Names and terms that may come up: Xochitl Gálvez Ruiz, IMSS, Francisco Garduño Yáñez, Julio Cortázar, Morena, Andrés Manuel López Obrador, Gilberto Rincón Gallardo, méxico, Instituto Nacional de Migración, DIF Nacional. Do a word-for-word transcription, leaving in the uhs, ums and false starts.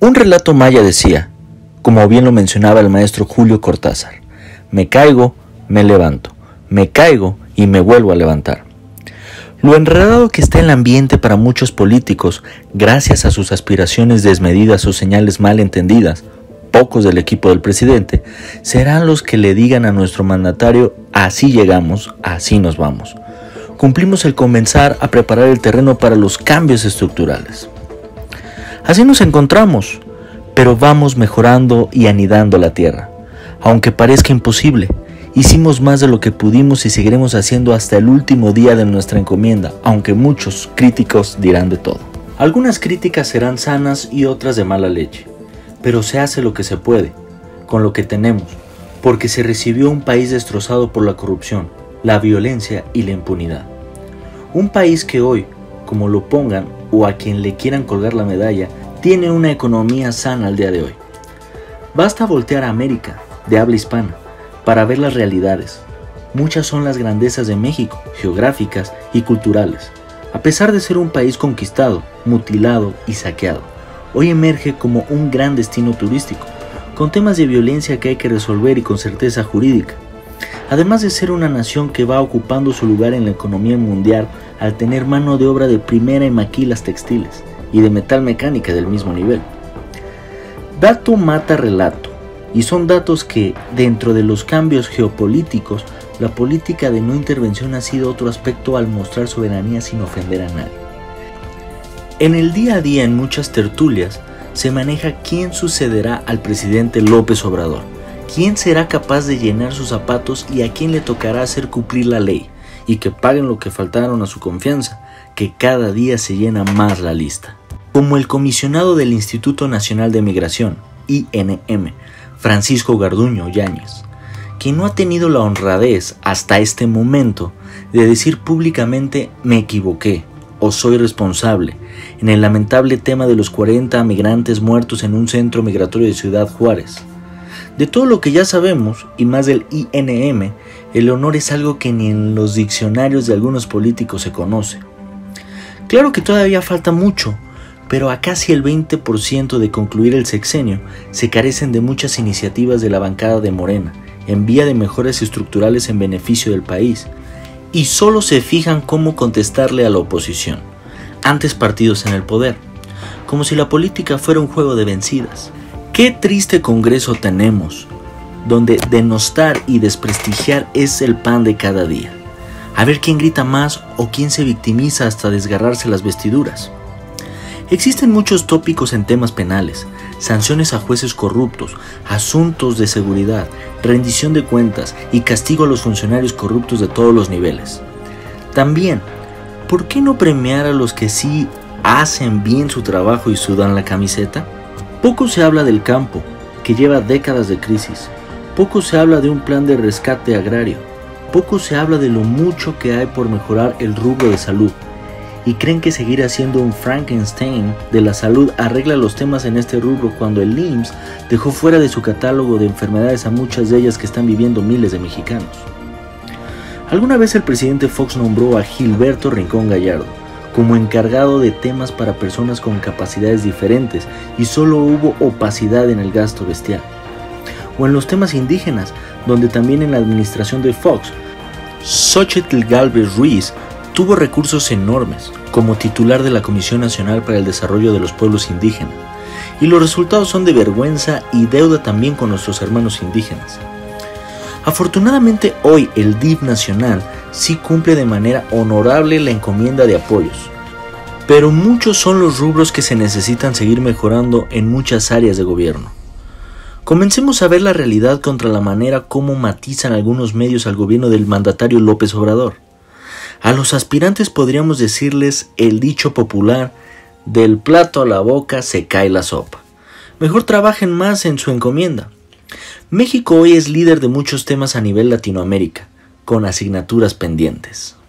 Un relato maya decía, como bien lo mencionaba el maestro Julio Cortázar, me caigo, me levanto, me caigo y me vuelvo a levantar. Lo enredado que está el ambiente para muchos políticos, gracias a sus aspiraciones desmedidas o señales mal entendidas, pocos del equipo del presidente, serán los que le digan a nuestro mandatario, así llegamos, así nos vamos. Cumplimos el comenzar a preparar el terreno para los cambios estructurales. Así nos encontramos, pero vamos mejorando y anidando la tierra. Aunque parezca imposible, hicimos más de lo que pudimos y seguiremos haciendo hasta el último día de nuestra encomienda, aunque muchos críticos dirán de todo. Algunas críticas serán sanas y otras de mala leche, pero se hace lo que se puede, con lo que tenemos, porque se recibió un país destrozado por la corrupción, la violencia y la impunidad. Un país que hoy, como lo pongan o a quien le quieran colgar la medalla, tiene una economía sana al día de hoy. Basta voltear a América, de habla hispana, para ver las realidades. Muchas son las grandezas de México, geográficas y culturales. A pesar de ser un país conquistado, mutilado y saqueado, hoy emerge como un gran destino turístico, con temas de violencia que hay que resolver y con certeza jurídica. Además de ser una nación que va ocupando su lugar en la economía mundial al tener mano de obra de primera en maquilas textiles y de metal mecánica del mismo nivel. Dato mata relato. Y son datos que, dentro de los cambios geopolíticos, la política de no intervención ha sido otro aspecto al mostrar soberanía sin ofender a nadie. En el día a día en muchas tertulias se maneja quién sucederá al presidente López Obrador, quién será capaz de llenar sus zapatos y a quién le tocará hacer cumplir la ley y que paguen lo que faltaron a su confianza, que cada día se llena más la lista. Como el comisionado del Instituto Nacional de Migración, I N M, Francisco Garduño Yáñez, quien no ha tenido la honradez hasta este momento de decir públicamente me equivoqué o soy responsable en el lamentable tema de los cuarenta migrantes muertos en un centro migratorio de Ciudad Juárez. De todo lo que ya sabemos y más del I N M, el honor es algo que ni en los diccionarios de algunos políticos se conoce. Claro que todavía falta mucho, pero a casi el veinte por ciento de concluir el sexenio se carecen de muchas iniciativas de la bancada de Morena, en vía de mejoras estructurales en beneficio del país, y solo se fijan cómo contestarle a la oposición, antes partidos en el poder, como si la política fuera un juego de vencidas. ¡Qué triste Congreso tenemos! Donde denostar y desprestigiar es el pan de cada día. A ver quién grita más o quién se victimiza hasta desgarrarse las vestiduras. Existen muchos tópicos en temas penales, sanciones a jueces corruptos, asuntos de seguridad, rendición de cuentas y castigo a los funcionarios corruptos de todos los niveles. También, ¿por qué no premiar a los que sí hacen bien su trabajo y sudan la camiseta? Poco se habla del campo, que lleva décadas de crisis. Poco se habla de un plan de rescate agrario. Poco se habla de lo mucho que hay por mejorar el rubro de salud. Y creen que seguir haciendo un Frankenstein de la salud arregla los temas en este rubro cuando el I M S S dejó fuera de su catálogo de enfermedades a muchas de ellas que están viviendo miles de mexicanos. Alguna vez el presidente Fox nombró a Gilberto Rincón Gallardo como encargado de temas para personas con capacidades diferentes y solo hubo opacidad en el gasto bestial. O en los temas indígenas, donde también en la administración de Fox, Xochitl Gálvez Ruiz tuvo recursos enormes como titular de la Comisión Nacional para el Desarrollo de los Pueblos Indígenas y los resultados son de vergüenza y deuda también con nuestros hermanos indígenas. Afortunadamente hoy el D I F Nacional sí cumple de manera honorable la encomienda de apoyos, pero muchos son los rubros que se necesitan seguir mejorando en muchas áreas de gobierno. Comencemos a ver la realidad contra la manera como matizan algunos medios al gobierno del mandatario López Obrador. A los aspirantes podríamos decirles el dicho popular, del plato a la boca se cae la sopa. Mejor trabajen más en su encomienda. México hoy es líder de muchos temas a nivel Latinoamérica, con asignaturas pendientes.